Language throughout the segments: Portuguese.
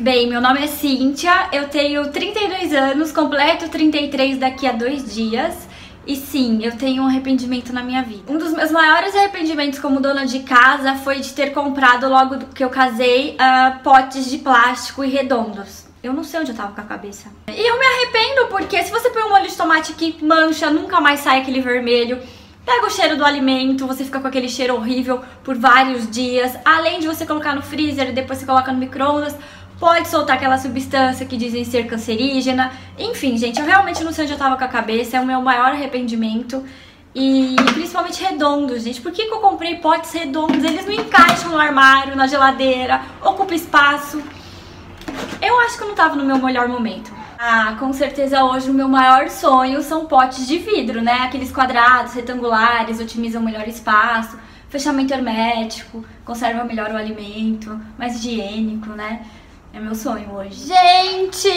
Bem, meu nome é Cíntia, eu tenho 32 anos, completo 33 daqui a 2 dias. E sim, eu tenho um arrependimento na minha vida. Um dos meus maiores arrependimentos como dona de casa foi de ter comprado, logo que eu casei, potes de plástico e redondos. Eu não sei onde eu tava com a cabeça. E eu me arrependo porque se você põe um molho de tomate aqui, mancha, nunca mais sai aquele vermelho. Pega o cheiro do alimento, você fica com aquele cheiro horrível por vários dias. Além de você colocar no freezer e depois você coloca no micro-ondas, pode soltar aquela substância que dizem ser cancerígena. Enfim, gente, eu realmente não sei onde eu tava com a cabeça. É o meu maior arrependimento. E principalmente redondos, gente. Por que que eu comprei potes redondos? Eles não encaixam no armário, na geladeira, ocupa espaço. Eu acho que eu não tava no meu melhor momento. Ah, com certeza hoje o meu maior sonho são potes de vidro, né? Aqueles quadrados, retangulares, otimizam melhor espaço, fechamento hermético, conserva melhor o alimento, mais higiênico, né? É meu sonho hoje. Gente,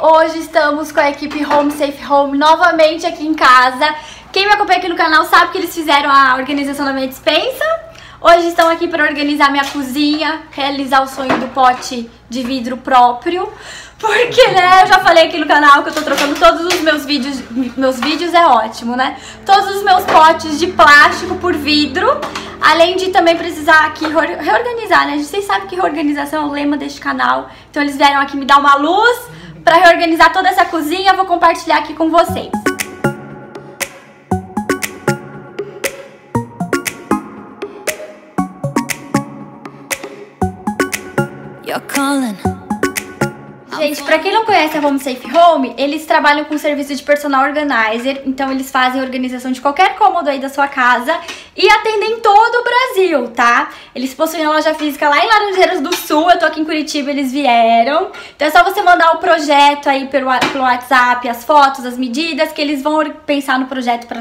hoje estamos com a equipe Home Safe Home novamente aqui em casa. Quem me acompanha aqui no canal sabe que eles fizeram a organização da minha despensa. Hoje estão aqui para organizar minha cozinha, realizar o sonho do pote de vidro próprio. Porque, né, eu já falei aqui no canal que eu tô trocando todos os meus vídeos. Meus vídeos é ótimo, né? Todos os meus potes de plástico por vidro. Além de também precisar aqui reorganizar, né? Vocês sabem que reorganização é o lema deste canal. Então eles vieram aqui me dar uma luz pra reorganizar toda essa cozinha. Vou compartilhar aqui com vocês. You're calling. Gente, pra quem não conhece a Home Safe Home, eles trabalham com o serviço de personal organizer, então eles fazem a organização de qualquer cômodo aí da sua casa e atendem todo o Brasil, tá? Eles possuem a loja física lá em Laranjeiras do Sul, eu tô aqui em Curitiba, eles vieram. Então é só você mandar o projeto aí pelo WhatsApp, as fotos, as medidas, que eles vão pensar no projeto para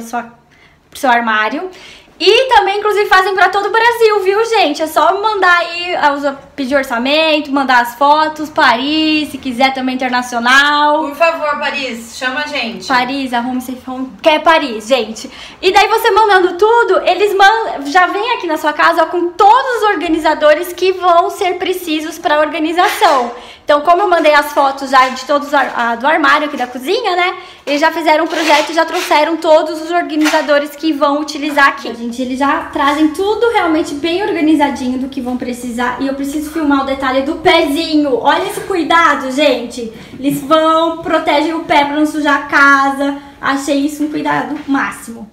pro seu armário. E também, inclusive, fazem pra todo o Brasil, viu, gente? É só mandar aí, pedir orçamento, mandar as fotos, Paris, se quiser também internacional. Por favor, Paris, chama a gente. Paris, a Home Safe Home quer Paris, gente. E daí você mandando tudo, eles já vem aqui na sua casa, ó, com todos os organizadores que vão ser precisos pra organização. Então, como eu mandei as fotos já de todos do armário aqui da cozinha, né? Eles já fizeram um projeto e já trouxeram todos os organizadores que vão utilizar aqui. Gente, eles já trazem tudo realmente bem organizadinho do que vão precisar. E eu preciso filmar o detalhe do pezinho. Olha esse cuidado, gente. Eles vão, protegem o pé pra não sujar a casa. Achei isso um cuidado máximo.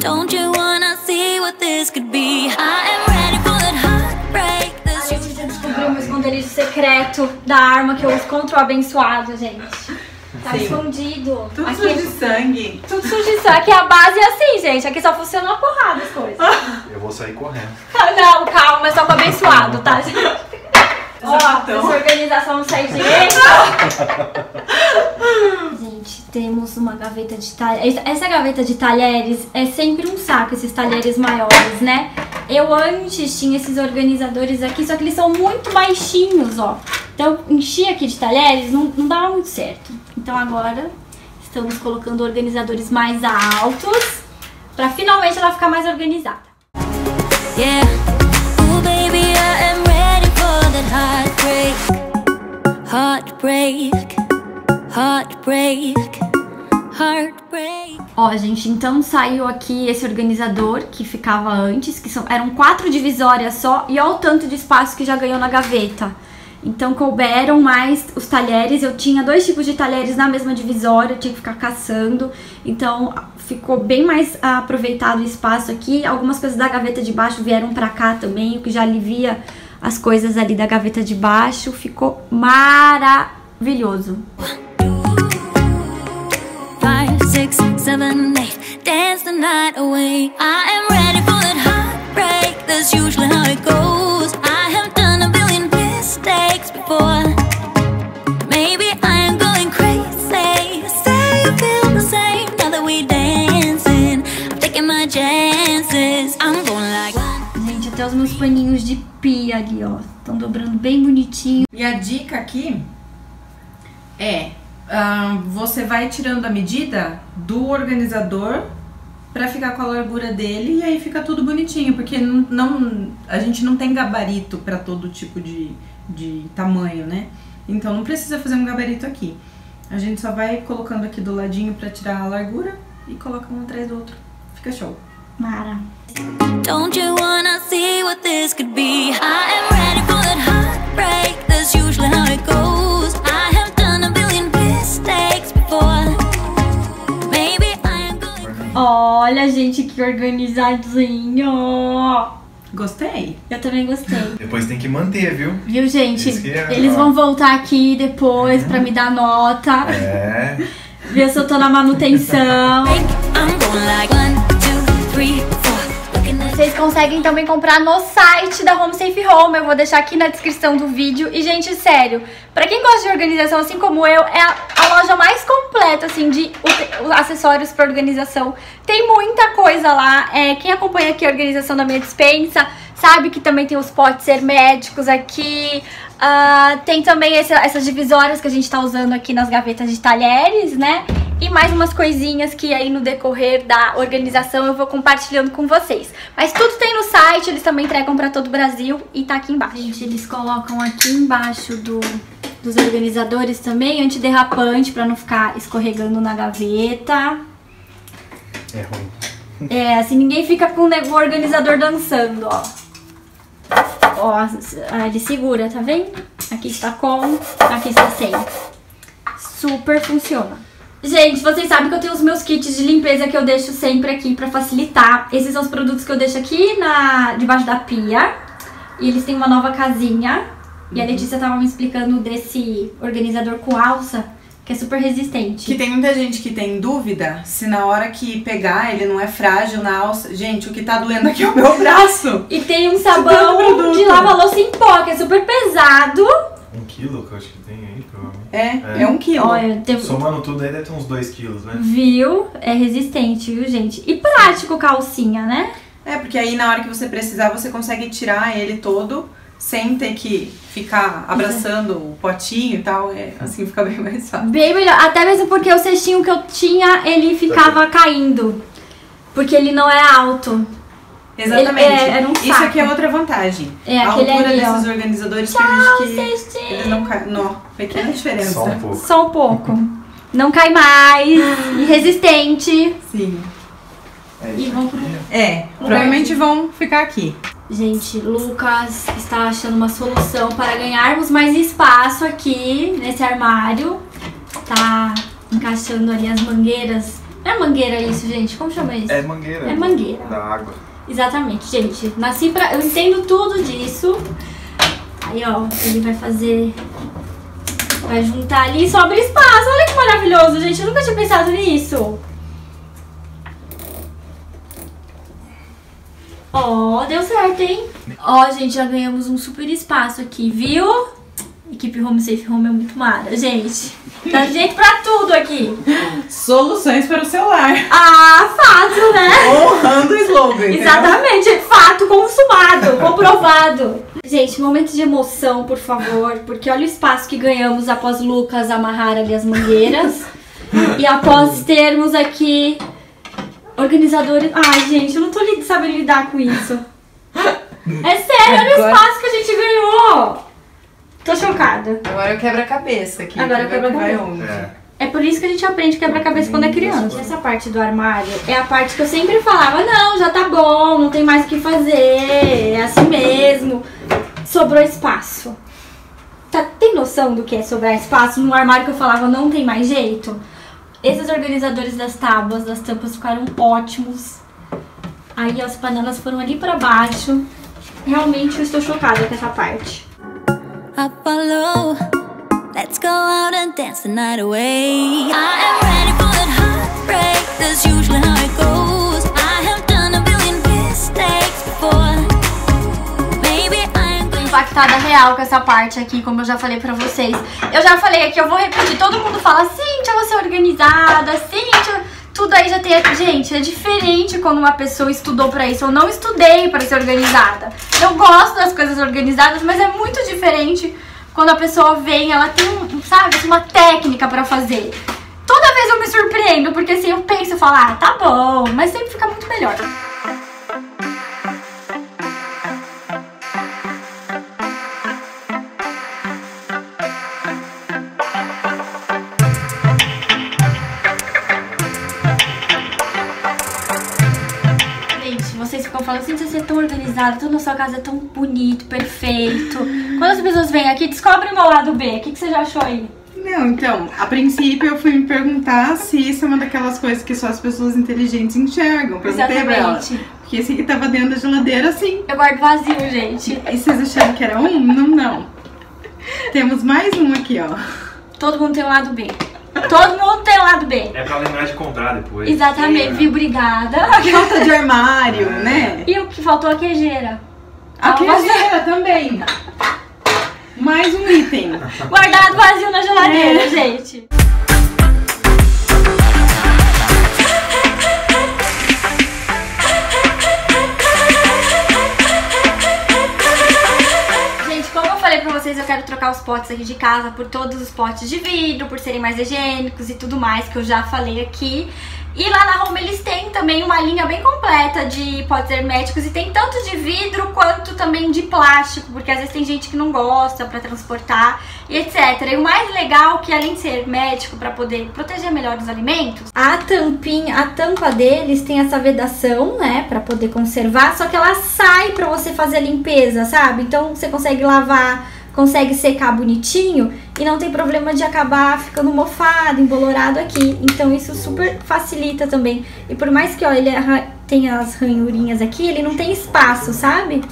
Don't you wanna see what this could be? I am ready for that heartbreak. Descobri o meu esconderijo secreto da arma que eu encontro abençoado, gente. Tá sim. Escondido. Tudo aqui sujo de sangue. Tudo sujo de sangue. Aqui a base é assim, gente. Aqui só funciona uma porrada as coisas. Eu vou sair correndo. Não, calma. É só com abençoado, tá, gente? Ó, essa organização não sai direito. Gente, temos uma gaveta de talheres. Essa gaveta de talheres é sempre um saco, esses talheres maiores, né? Eu antes tinha esses organizadores aqui, só que eles são muito baixinhos, ó. Então, enchi aqui de talheres, não dava muito certo. Então, agora, estamos colocando organizadores mais altos, pra finalmente ela ficar mais organizada. Yeah. Ooh, baby, I am ready for that heartbreak. Heartbreak. Heartbreak. Heartbreak. Ó, gente, então saiu aqui esse organizador que ficava antes, que eram 4 divisórias só, e olha o tanto de espaço que já ganhou na gaveta. Então couberam mais os talheres, eu tinha 2 tipos de talheres na mesma divisória, eu tinha que ficar caçando, então ficou bem mais aproveitado o espaço aqui. Algumas coisas da gaveta de baixo vieram pra cá também, o que já alivia as coisas ali da gaveta de baixo, ficou maravilhoso. 6, 7, 8, dance the night away. I am ready for that heartbreak. That's usually how it goes. I have done a billion mistakes before. Maybe I am going crazy. Say you feel the same now that we dancing. I'm taking my chances. I'm going like. Gente, até os meus paninhos de pia ali, ó, estão dobrando bem bonitinho. E a dica aqui é você vai tirando a medida do organizador pra ficar com a largura dele e aí fica tudo bonitinho, porque a gente não tem gabarito pra todo tipo de de tamanho, né? Então não precisa fazer um gabarito aqui. A gente só vai colocando aqui do ladinho pra tirar a largura e coloca um atrás do outro. Fica show. Mara. Don't you wanna see what this could be? I am ready for that heartbreak. That's usually how it goes. I have done a billion mistakes before. Maybe I am good. Olha, gente, que organizadinho! Gostei. Eu também gostei. Depois tem que manter, viu? Viu, gente? Eles vão voltar aqui depois pra me dar nota. É. Ver se eu tô na manutenção. Vocês conseguem também comprar no site da Home Safe Home. Eu vou deixar aqui na descrição do vídeo. E, gente, sério, pra quem gosta de organização, assim como eu, é a loja mais completa, assim, de acessórios pra organização. Tem muita coisa lá. É, quem acompanha aqui a organização da minha despensa sabe que também tem os potes herméticos aqui. Tem também essas divisórias que a gente tá usando aqui nas gavetas de talheres, né? E mais umas coisinhas que aí no decorrer da organização eu vou compartilhando com vocês. Mas tudo tem no site, eles também entregam pra todo o Brasil e tá aqui embaixo. Gente, eles colocam aqui embaixo dos organizadores também antiderrapante pra não ficar escorregando na gaveta. É ruim. É, assim ninguém fica com o organizador dançando, ó. Ó, ele segura, tá vendo? Aqui está com, aqui está sem. Super funciona. Gente, vocês sabem que eu tenho os meus kits de limpeza que eu deixo sempre aqui pra facilitar. Esses são os produtos que eu deixo aqui debaixo da pia. E eles têm uma nova casinha. E a Letícia tava me explicando desse organizador com alça, que é super resistente. Que tem muita gente que tem dúvida se na hora que pegar ele não é frágil na alça. Gente, o que tá doendo aqui é o meu braço. E tem um sabão de lava-louça em pó, que é super pesado. 1 quilo que eu acho que tem aí, provavelmente. É 1 quilo. Olha, somando tudo aí deve ter uns 2 quilos, né? Viu? É resistente, viu, gente? E prático calcinha, né? É, porque aí na hora que você precisar, você consegue tirar ele todo sem ter que ficar abraçando o potinho e tal. É, assim fica bem mais fácil. Bem melhor. Até mesmo porque o cestinho que eu tinha, ele ficava caindo. Porque ele não é alto. Exatamente. Era um saco. Isso aqui é outra vantagem. A altura ali, desses organizadores permite que eles não caem. Pequena diferença. Só um pouco. Só um pouco. Não cai mais. E resistente. Sim. Provavelmente vão ficar aqui. Gente, Lucas está achando uma solução para ganharmos mais espaço aqui nesse armário. Tá encaixando ali as mangueiras. Não é mangueira isso, gente? Como chama isso? É mangueira. É mangueira. Da água. Exatamente, gente. Nasci pra... Eu entendo tudo disso. Aí, ó, ele vai fazer... Vai juntar ali e sobra espaço. Olha que maravilhoso, gente. Eu nunca tinha pensado nisso. Ó, deu certo, hein? Ó, gente, já ganhamos um super espaço aqui, viu? Equipe Home Safe Home é muito mara, gente. Tá jeito pra tudo aqui. Soluções para o celular. Ah, fato, né? Honrando o slogan. Exatamente, é fato consumado, comprovado. Gente, momento de emoção, por favor, porque olha o espaço que ganhamos após Lucas amarrar ali as mangueiras. E após termos aqui organizadores... Ai, gente, eu não tô sabendo lidar com isso. É sério, olha o espaço que a gente ganhou. Tô chocada. Agora eu quebra-cabeça aqui. Agora eu quebra-cabeça. É por isso que a gente aprende quebra-cabeça quando é criança. Essa parte do armário é a parte que eu sempre falava, não, já tá bom, não tem mais o que fazer, é assim mesmo. Sobrou espaço. Tem noção do que é sobrar espaço num armário que eu falava, não tem mais jeito? Esses organizadores das tábuas, das tampas ficaram ótimos. Aí as panelas foram ali pra baixo. Realmente eu estou chocada com essa parte. Let's go out and dance the night away. I am ready for that heartbreak. That's usually how it goes. I have done a billion mistakes before. Maybe I'm going to... Impactada real com essa parte aqui, como eu já falei pra vocês. Eu já falei aqui, eu vou repetir. Todo mundo fala, Cíntia, você é organizada, Cíntia... Tudo aí já tem aqui. Gente, é diferente quando uma pessoa estudou pra isso. Eu não estudei pra ser organizada. Eu gosto das coisas organizadas, mas é muito diferente quando a pessoa vem, ela tem, sabe, uma técnica pra fazer. Toda vez eu me surpreendo, porque assim, eu penso e falo, ah, tá bom, mas sempre fica muito melhor. eu falo, Cíntia, você é tão organizada, tudo na sua casa é tão bonito, perfeito. Quando as pessoas vêm aqui, descobre o meu lado B, o que você já achou aí? Não, então, a princípio eu fui me perguntar se isso é uma daquelas coisas que só as pessoas inteligentes enxergam. Perguntei pra ela. Porque esse que tava dentro da geladeira, sim. Eu guardo vazio, gente. E vocês acharam que era um? Não, não. Temos mais um aqui, ó. Todo mundo tem um lado B. Todo mundo tem um lado B. É pra lembrar de comprar depois. Exatamente, viu? Obrigada. Falta de armário, né? E o que faltou, a queijeira. A queijeira também. Mais um item. Guardado vazio na geladeira, gente. Gente, como eu falei pra vocês, eu quero trocar os potes aqui de casa por todos os potes de vidro, por serem mais higiênicos e tudo mais, que eu já falei aqui. E lá na Home eles têm também uma linha bem completa de potes herméticos e tem tanto de vidro quanto também de plástico, porque às vezes tem gente que não gosta pra transportar e etc. E o mais legal é que além de ser hermético pra poder proteger melhor os alimentos, a tampinha, a tampa deles tem essa vedação, né, pra poder conservar, só que ela sai pra você fazer a limpeza, sabe? Então você consegue lavar, consegue secar bonitinho e não tem problema de acabar ficando mofado, embolorado aqui. Então isso super facilita também. E por mais que, ó, ele tem as ranhurinhas aqui, ele não tem espaço, sabe?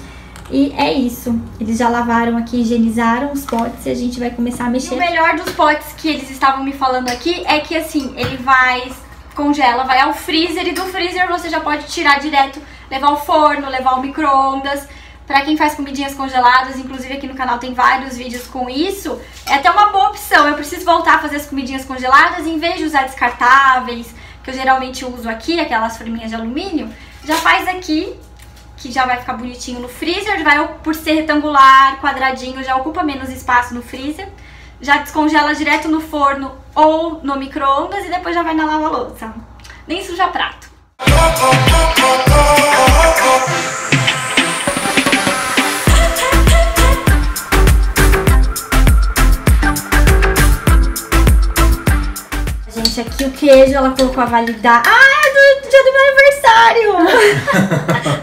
E é isso. Eles já lavaram aqui, higienizaram os potes e a gente vai começar a mexer. E o melhor dos potes que eles estavam me falando aqui é que, assim, ele vai... congela, vai ao freezer e do freezer você já pode tirar direto, levar ao forno, levar ao micro-ondas. Pra quem faz comidinhas congeladas, inclusive aqui no canal tem vários vídeos com isso, é até uma boa opção. Eu preciso voltar a fazer as comidinhas congeladas, em vez de usar descartáveis, que eu geralmente uso aqui, aquelas forminhas de alumínio, já faz aqui, que já vai ficar bonitinho no freezer, vai, por ser retangular, quadradinho, já ocupa menos espaço no freezer, já descongela direto no forno ou no micro-ondas e depois já vai na lava-louça. Nem suja prato. Aqui o queijo, ela colocou a validade... Ah, do dia do meu aniversário!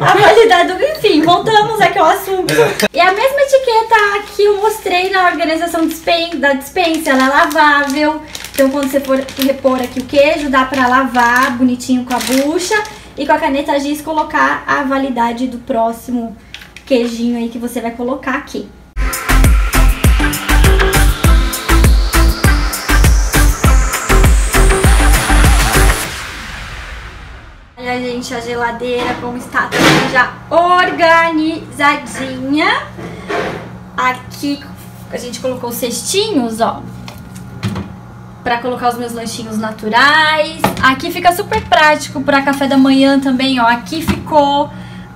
A validade do... Enfim, voltamos aqui ao assunto. E a mesma etiqueta que eu mostrei na organização da dispensa, ela é lavável. Então quando você for repor aqui o queijo, dá pra lavar bonitinho com a bucha e com a caneta giz colocar a validade do próximo queijinho aí que você vai colocar aqui. Olha, gente, a geladeira como está toda já organizadinha. Aqui a gente colocou os cestinhos, ó, pra colocar os meus lanchinhos naturais. Aqui fica super prático pra café da manhã também, ó. Aqui ficou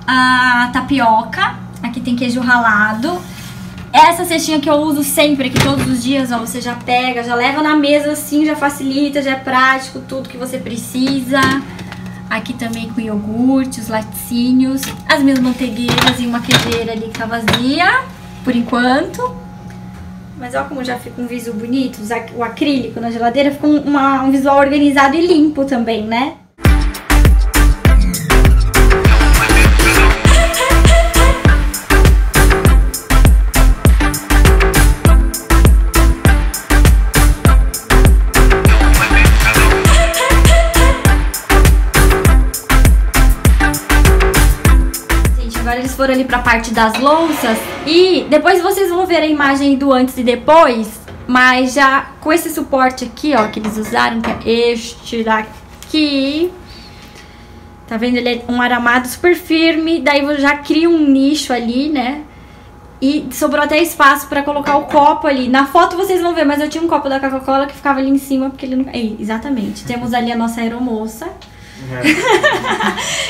a tapioca, aqui tem queijo ralado. Essa cestinha que eu uso sempre aqui, todos os dias, ó, você já pega, já leva na mesa assim, já facilita, já é prático, tudo que você precisa. Aqui também com iogurte, os laticínios, as minhas manteigueiras e uma queijeira ali que tá vazia, por enquanto. Mas olha como já fica um visual bonito, o acrílico na geladeira fica um visual organizado e limpo também, né? Foram ali pra parte das louças e depois vocês vão ver a imagem do antes e depois, mas já com esse suporte aqui, ó, que eles usaram, que é este daqui, tá vendo? Ele é um aramado super firme, daí eu já crio um nicho ali, né? E sobrou até espaço pra colocar o copo ali. Na foto vocês vão ver, mas eu tinha um copo da Coca-Cola que ficava ali em cima, porque ele não... Ei, exatamente, temos ali a nossa aeromoça.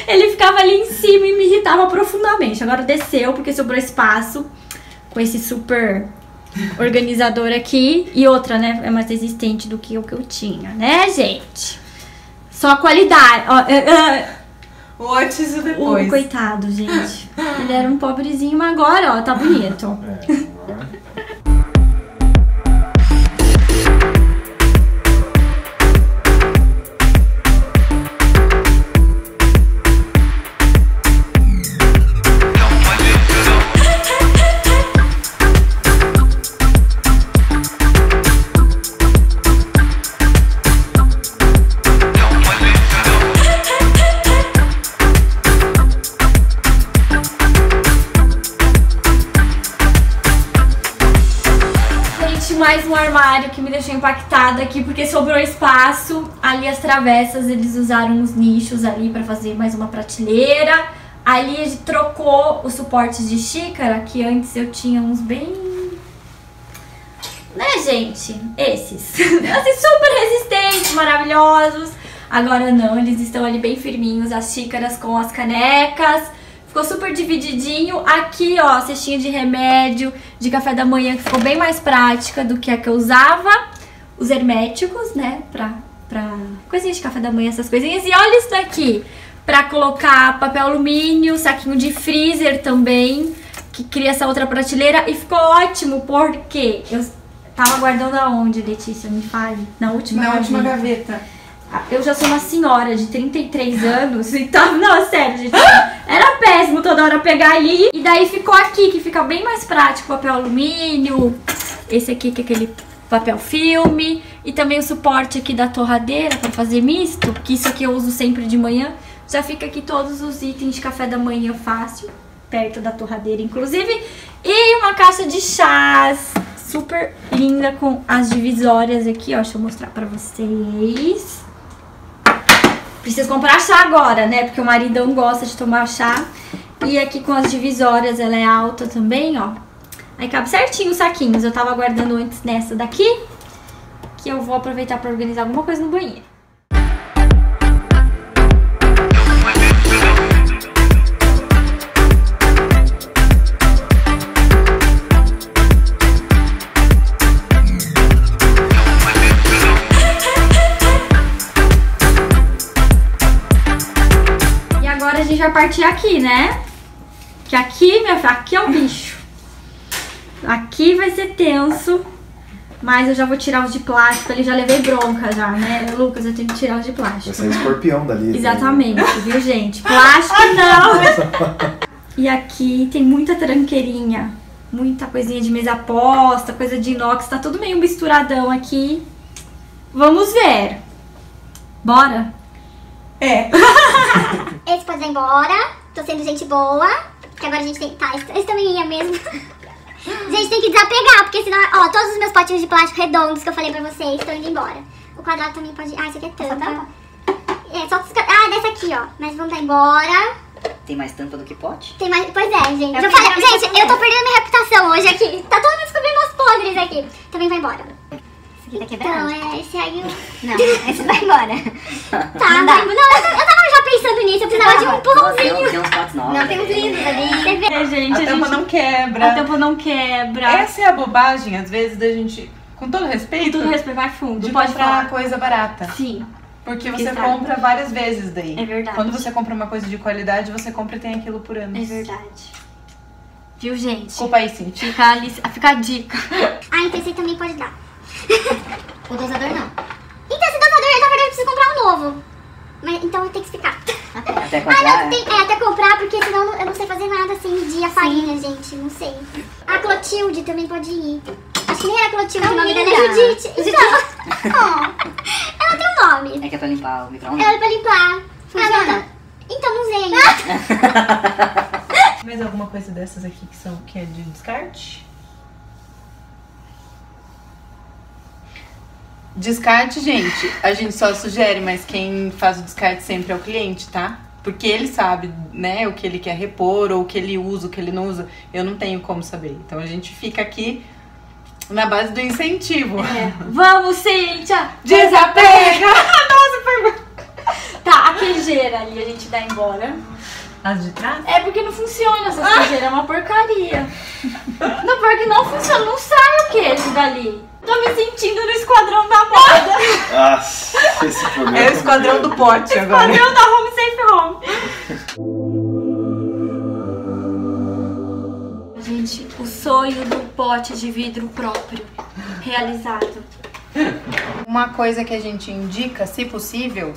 Ele ficava ali em cima e me irritava profundamente. Agora desceu porque sobrou espaço com esse super organizador aqui. E outra, né? É mais resistente do que o que eu tinha, né, gente? Só a qualidade. O antes e depois. Coitado, gente. Ele era um pobrezinho, mas agora, ó, tá bonito. Gente, mais um armário que me deixou impactada aqui, porque sobrou espaço. Ali as travessas, eles usaram os nichos ali pra fazer mais uma prateleira. Ali a gente trocou os suportes de xícara, que antes eu tinha uns bem... né, gente? Esses. Esses super resistentes, maravilhosos. Agora não, eles estão ali bem firminhos, as xícaras com as canecas. Ficou super divididinho. Aqui, ó, cestinha de remédio, de café da manhã, que ficou bem mais prática do que a que eu usava. Os herméticos, né, pra coisinha de café da manhã, essas coisinhas. E olha isso daqui, pra colocar papel alumínio, saquinho de freezer também, que cria essa outra prateleira. E ficou ótimo, porque eu tava guardando aonde, Letícia? Me fale. Na última gaveta. Eu já sou uma senhora de 33 anos, então, não, sério, gente, era péssimo toda hora pegar ali. E daí ficou aqui, que fica bem mais prático, papel alumínio, esse aqui que é aquele papel filme. E também o suporte aqui da torradeira pra fazer misto, que isso aqui eu uso sempre de manhã. Já fica aqui todos os itens de café da manhã fácil, perto da torradeira, inclusive. E uma caixa de chás, super linda, com as divisórias aqui, ó, deixa eu mostrar pra vocês. Preciso comprar chá agora, né? Porque o maridão gosta de tomar chá. E aqui com as divisórias, ela é alta também, ó. Aí cabe certinho os saquinhos. Eu tava guardando antes nessa daqui, que eu vou aproveitar pra organizar alguma coisa no banheiro. Vai partir aqui, né? Que aqui, minha filha, aqui é o bicho. Aqui vai ser tenso, mas eu já vou tirar os de plástico. Ele já levei bronca já, né? Lucas, eu tenho que tirar os de plástico. Vai sair escorpião dali. Exatamente, né? Viu, gente? Plástico não! E aqui tem muita tranqueirinha, muita coisinha de mesa posta, coisa de inox, tá tudo meio misturadão aqui. Vamos ver. Bora? É. Esse pode ir embora. Tô sendo gente boa. Porque agora a gente tem... Tá, esse também ia mesmo. A gente tem que desapegar, porque senão... Ó, todos os meus potinhos de plástico redondos que eu falei pra vocês estão indo embora. O quadrado também pode... Ah, esse aqui é tampa. É, só... Ah, dessa aqui, ó. Mas vamos dar embora. Tem mais tampa do que pote? Tem mais... Pois é, gente. Eu falei... Gente, eu tô perdendo minha reputação hoje aqui. Tá todo mundo descobrindo meus podres aqui. Também vai embora. Tá quebrado. Então, é, esse aí... Não, esse vai embora. Tá, não, vai... não eu tava já pensando nisso, eu precisava de um empurrãozinho. Tem uns potes novos. Não, tem uns lindos ali. É, gente, a tampa não quebra. A tampa não quebra. Essa é a bobagem, às vezes, da gente... Com todo respeito... Com todo respeito, vai fundo. De pode comprar coisa barata. Sim. Porque você compra várias vezes daí. É verdade. Quando você compra uma coisa de qualidade, você compra e tem aquilo por anos. É verdade. Viu, gente? Desculpa aí, Cíntia. Fica a dica. Ah, então esse também pode dar. O dosador não. Então esse dosador, na verdade, eu preciso comprar um novo. Mas então eu tenho que ficar. Até comprar. Ah, não, tem, é, até comprar, porque senão eu não sei fazer nada sem medir a farinha, gente. Não sei. A Clotilde também pode ir. Acho que nem era a Clotilde, o nome dela é Judith. Então, ó, ela tem um nome. É que é pra limpar o micro-ondas? É pra limpar. Funciona. Ah, não. Então não sei ainda. Mais alguma coisa dessas aqui que é de descarte? Descarte, gente, a gente só sugere, mas quem faz o descarte sempre é o cliente, tá? Porque ele sabe, né, o que ele quer repor, ou o que ele usa, o que ele não usa. Eu não tenho como saber. Então a gente fica aqui na base do incentivo. É. Vamos, Cíntia! Desapega! Nossa, foi... Tá, a queijeira ali a gente dá embora. As de trás? É porque não funciona essas queijeiras, é uma porcaria. Não, porque não funciona, não sai o queijo dali. Tô me sentindo no esquadrão da moda. Ah, esse problema. É o esquadrão do pote agora. Esquadrão da Home Safe Home. Gente, o sonho do pote de vidro próprio realizado. Uma coisa que a gente indica, se possível,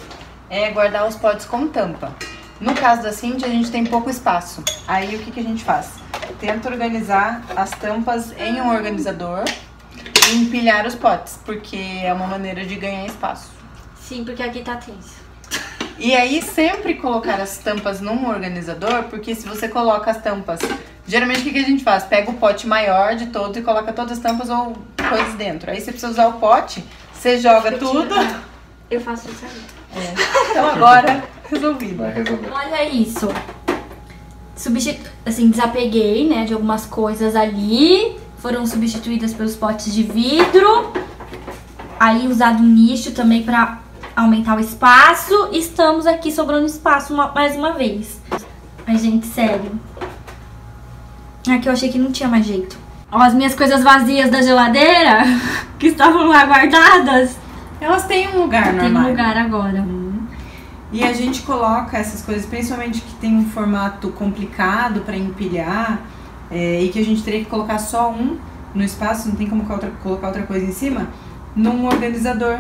é guardar os potes com tampa. No caso da Cíntia, a gente tem pouco espaço. Aí o que a gente faz? Tenta organizar as tampas em um organizador. E empilhar os potes, porque é uma maneira de ganhar espaço. Sim, porque aqui tá tenso. E aí sempre colocar as tampas num organizador, porque se você coloca as tampas... Geralmente o que a gente faz? Pega o pote maior de todo e coloca todas as tampas ou arroz dentro. Aí você precisa usar o pote, você joga tudo. Eu faço isso aí. É. Então agora, resolvido. Vai resolver. Olha isso. Assim, desapeguei, né, de algumas coisas ali. Foram substituídas pelos potes de vidro. Aí usado um nicho também pra aumentar o espaço. Estamos aqui sobrando espaço mais uma vez. Ai, gente, sério. Aqui eu achei que não tinha mais jeito. Ó, as minhas coisas vazias da geladeira, que estavam lá guardadas. Elas têm um lugar no armário. Tem um lugar agora. E a gente coloca essas coisas, principalmente que tem um formato complicado pra empilhar, e que a gente teria que colocar só um no espaço, não tem como colocar outra coisa em cima, num organizador.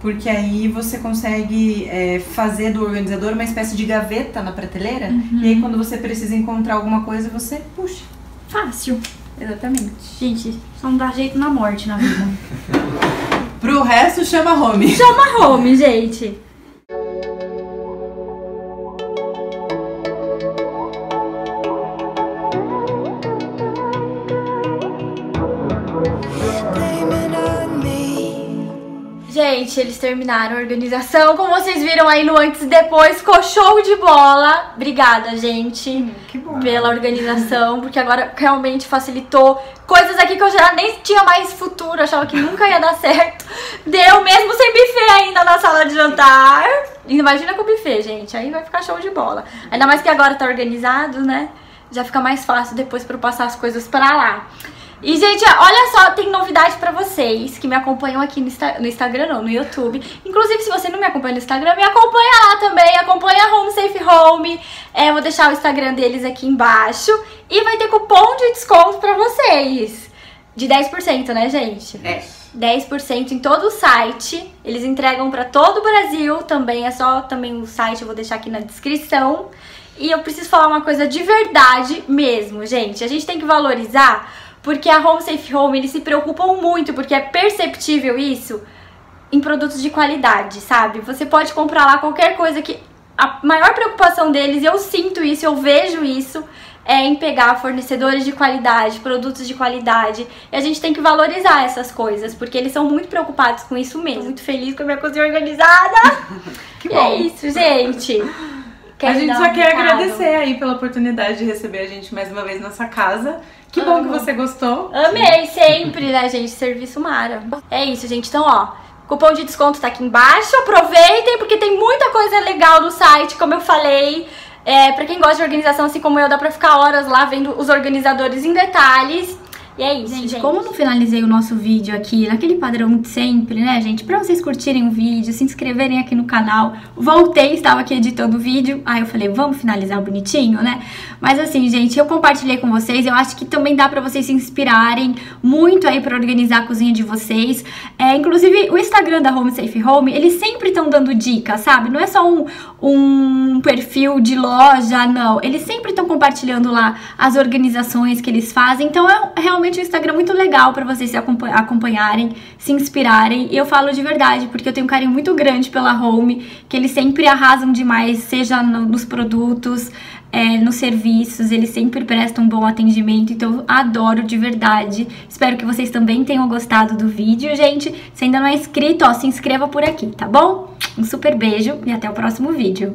Porque aí você consegue fazer do organizador uma espécie de gaveta na prateleira. Uhum. E aí quando você precisa encontrar alguma coisa, você puxa. Fácil. Exatamente. Gente, só não dá jeito na morte, na vida. Pro resto, chama home. Chama home, gente. Gente, eles terminaram a organização. Como vocês viram aí no antes e depois, ficou show de bola. Obrigada, gente, que bom, pela organização, porque agora realmente facilitou. Coisas aqui que eu já nem tinha mais futuro, achava que nunca ia dar certo. Deu mesmo sem buffet ainda na sala de jantar. Imagina com buffet, gente, aí vai ficar show de bola. Ainda mais que agora tá organizado, né? Já fica mais fácil depois pra eu passar as coisas pra lá. E, gente, olha só, tem novidade pra vocês que me acompanham aqui no Instagram, não, no YouTube. Inclusive, se você não me acompanha no Instagram, me acompanha lá também, acompanha a Home Safe Home. Vou deixar o Instagram deles aqui embaixo. E vai ter cupom de desconto pra vocês. De 10%, né, gente? 10% em todo o site. Eles entregam pra todo o Brasil também, é só também o site, eu vou deixar aqui na descrição. E eu preciso falar uma coisa de verdade mesmo, gente. A gente tem que valorizar... Porque a Home Safe Home, eles se preocupam muito, porque é perceptível isso em produtos de qualidade, sabe? Você pode comprar lá qualquer coisa que... A maior preocupação deles, eu sinto isso, eu vejo isso, é em pegar fornecedores de qualidade, produtos de qualidade. E a gente tem que valorizar essas coisas, porque eles são muito preocupados com isso mesmo. Tô muito feliz com a minha cozinha organizada. Que bom. E é isso, gente. Quer a gente só quer agradecer aí pela oportunidade de receber a gente mais uma vez na sua casa. Que bom que você gostou. Amei, sempre, né, gente? Serviço mara. É isso, gente. Então, ó, cupom de desconto tá aqui embaixo. Aproveitem, porque tem muita coisa legal no site, como eu falei. Pra quem gosta de organização, assim como eu, dá pra ficar horas lá vendo os organizadores em detalhes. E é isso, gente. Como eu não finalizei o nosso vídeo aqui, naquele padrão de sempre, né, gente? Pra vocês curtirem o vídeo, se inscreverem aqui no canal. Voltei, estava aqui editando o vídeo. Aí eu falei, vamos finalizar bonitinho, né? Mas assim, gente, eu compartilhei com vocês. Eu acho que também dá pra vocês se inspirarem muito aí pra organizar a cozinha de vocês. Inclusive, o Instagram da Home Safe Home, eles sempre estão dando dicas, sabe? Não é só um perfil de loja, não. Eles sempre estão compartilhando lá as organizações que eles fazem. Então, é realmente um Instagram muito legal pra vocês se acompanharem, se inspirarem. E eu falo de verdade, porque eu tenho um carinho muito grande pela Home, que eles sempre arrasam demais, seja nos produtos, nos serviços, eles sempre prestam um bom atendimento, então eu adoro de verdade. Espero que vocês também tenham gostado do vídeo, gente. Se ainda não é inscrito, ó, se inscreva por aqui, tá bom? Um super beijo e até o próximo vídeo.